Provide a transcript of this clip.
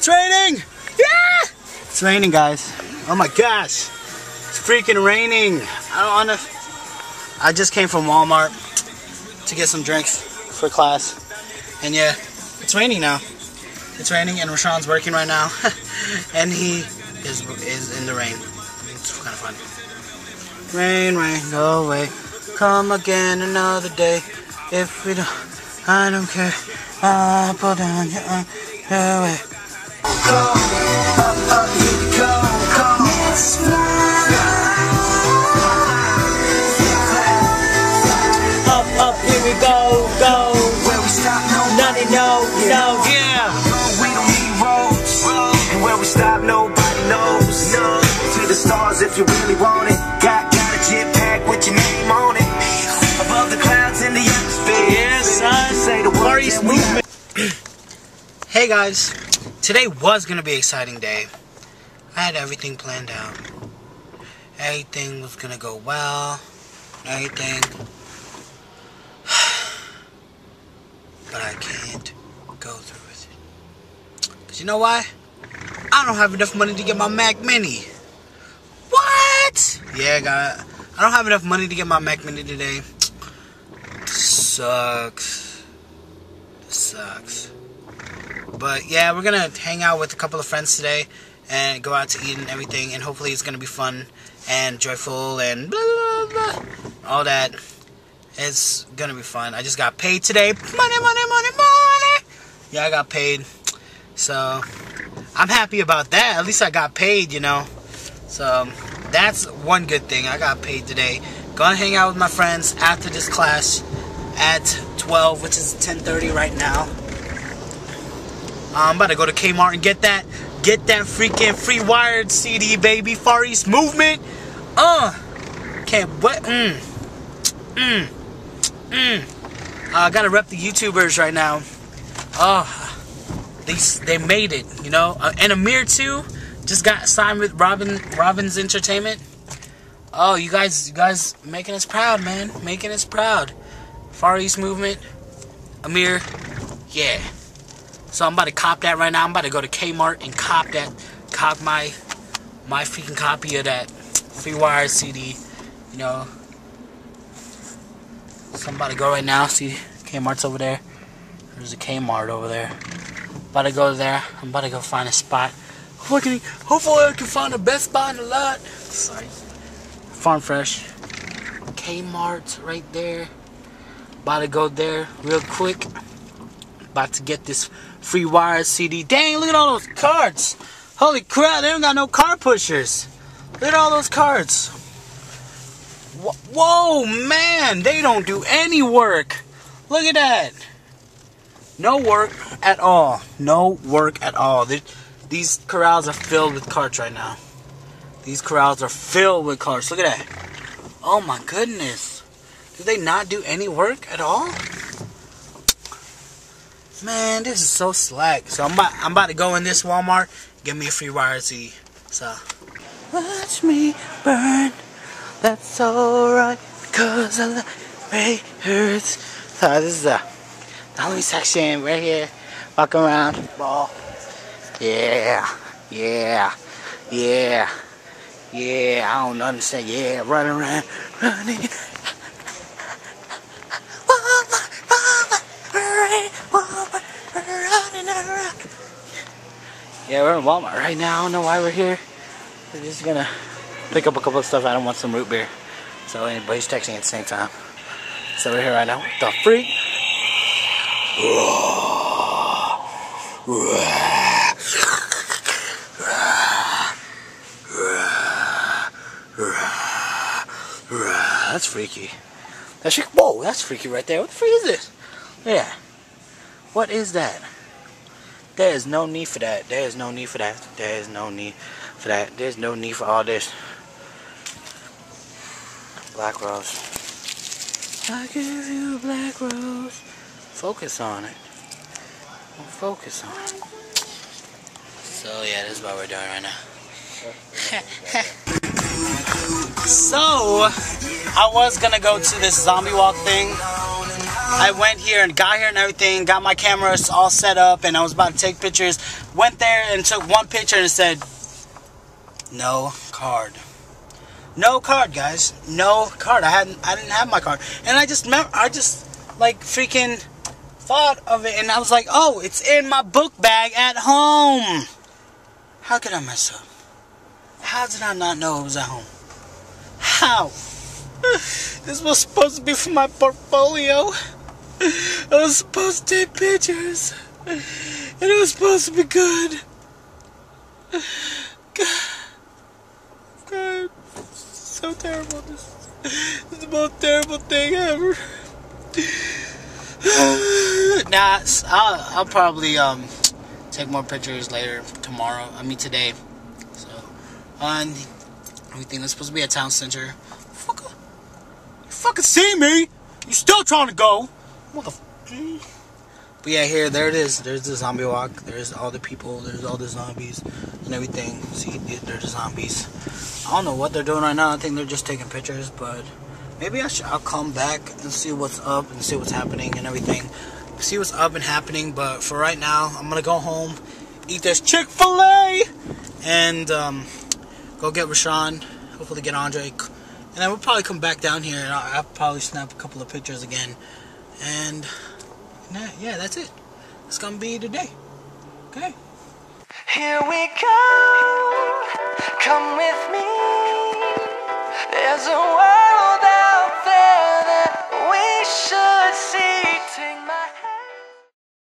It's raining! Yeah! It's raining, guys. Oh my gosh. It's freaking raining. I just came from Walmart to get some drinks for class. And yeah, it's raining now. It's raining and Roshun's working right now. And he is in the rain. It's kind of funny. Rain, rain, go away. Come again another day. If we don't, I don't care. I'll pull down your arm, your way. Up, here we go, go. Where we stop, nobody knows, no. Yeah. We don't need roads, and where we stop, nobody knows, no. To the stars if you really want it. Got a jetpack with your name on it. Above the clouds in the atmosphere. Yes, son. Say the Far East Movement. Hey guys, today was gonna be an exciting day. I had everything planned out. Everything was gonna go well. Everything. But I can't go through with it. Because you know why? I don't have enough money to get my Mac Mini. What? Yeah, guys. I don't have enough money to get my Mac Mini today. Sucks. Sucks. But yeah, we're going to hang out with a couple of friends today and go out to eat and everything. And hopefully it's going to be fun and joyful and blah, blah, blah. All that. It's gonna be fun. I just got paid today. Money, money, money, money. Yeah, I got paid. So, I'm happy about that. At least I got paid, you know. So, that's one good thing. I got paid today. Gonna hang out with my friends after this class at 12, which is 10:30 right now. I'm about to go to Kmart and get that freaking free wired CD, baby. Far East Movement. Can't what? I gotta rep the YouTubers right now. They made it, you know. And Amir too just got signed with Robin's Entertainment. Oh, you guys making us proud, man. Making us proud. Far East Movement, Amir, yeah. So I'm about to cop that right now. I'm about to go to Kmart and cop my freaking copy of that free wire CD, you know. So I'm about to go right now. See, Kmart's over there. There's a Kmart over there. About to go there. I'm about to go find a spot. Hopefully I can find the best spot in the lot. Sorry. Farm Fresh. Kmart's right there. About to go there real quick. About to get this free wire CD. Dang, look at all those cards. Holy crap, they don't got no card pushers. Look at all those cards. Whoa, man, they don't do any work. Look at that. No work at all. No work at all. These corrals are filled with carts right now. These corrals are filled with carts. Look at that. Oh, my goodness. Do they not do any work at all? Man, this is so slack. So I'm about to go in this Walmart. Give me a free wire CD. So, watch me burn. That's alright, because I love it hurts. So this is the only section right here. Walk around, ball. Yeah, yeah, yeah, yeah. I don't understand. Yeah, run around, running. Walmart, running around. Yeah, we're in Walmart right now. I don't know why we're here. We're just gonna pick up a couple of stuff. I don't want some root beer. So anybody's texting at the same time. So we're here right now. What the freak? That's freaky. That's freaky. Whoa, that's freaky right there. What the freak is this? Yeah. What is that? There is no need for that. There is no need for that. There is no need for that. There's no need for all this. Black rose. I give you a black rose. Focus on it. Focus on it. So yeah, this is what we're doing right now. So I was gonna go to this zombie walk thing, I went here and got here and everything, got my cameras all set up, and I was about to take pictures. Went there and took one picture and it said, no card. No card, guys. No card. I didn't have my card. And I just freaking thought of it, and I was like, oh, it's in my book bag at home. How could I mess up? How did I not know it was at home? How? This was supposed to be for my portfolio. I was supposed to take pictures. And it was supposed to be good. God. So terrible. This is the most terrible thing ever. Nah, I'll probably take more pictures later, tomorrow. I mean, today. So, on everything. That's supposed to be a town center. You fucking see me? You still trying to go? Motherfucker. But yeah, here, there it is. There's the zombie walk. There's all the people. There's all the zombies and everything. See, there's the zombies. I don't know what they're doing right now. I think they're just taking pictures, but maybe I'll come back and see what's up and see what's happening and everything. See what's up and happening, but for right now, I'm gonna go home, eat this Chick-fil-A, and go get Roshun, hopefully get Andre, and then we'll probably come back down here, and I'll probably snap a couple of pictures again, and... yeah, that's it. It's gonna be today. Okay. Here we go. Come with me.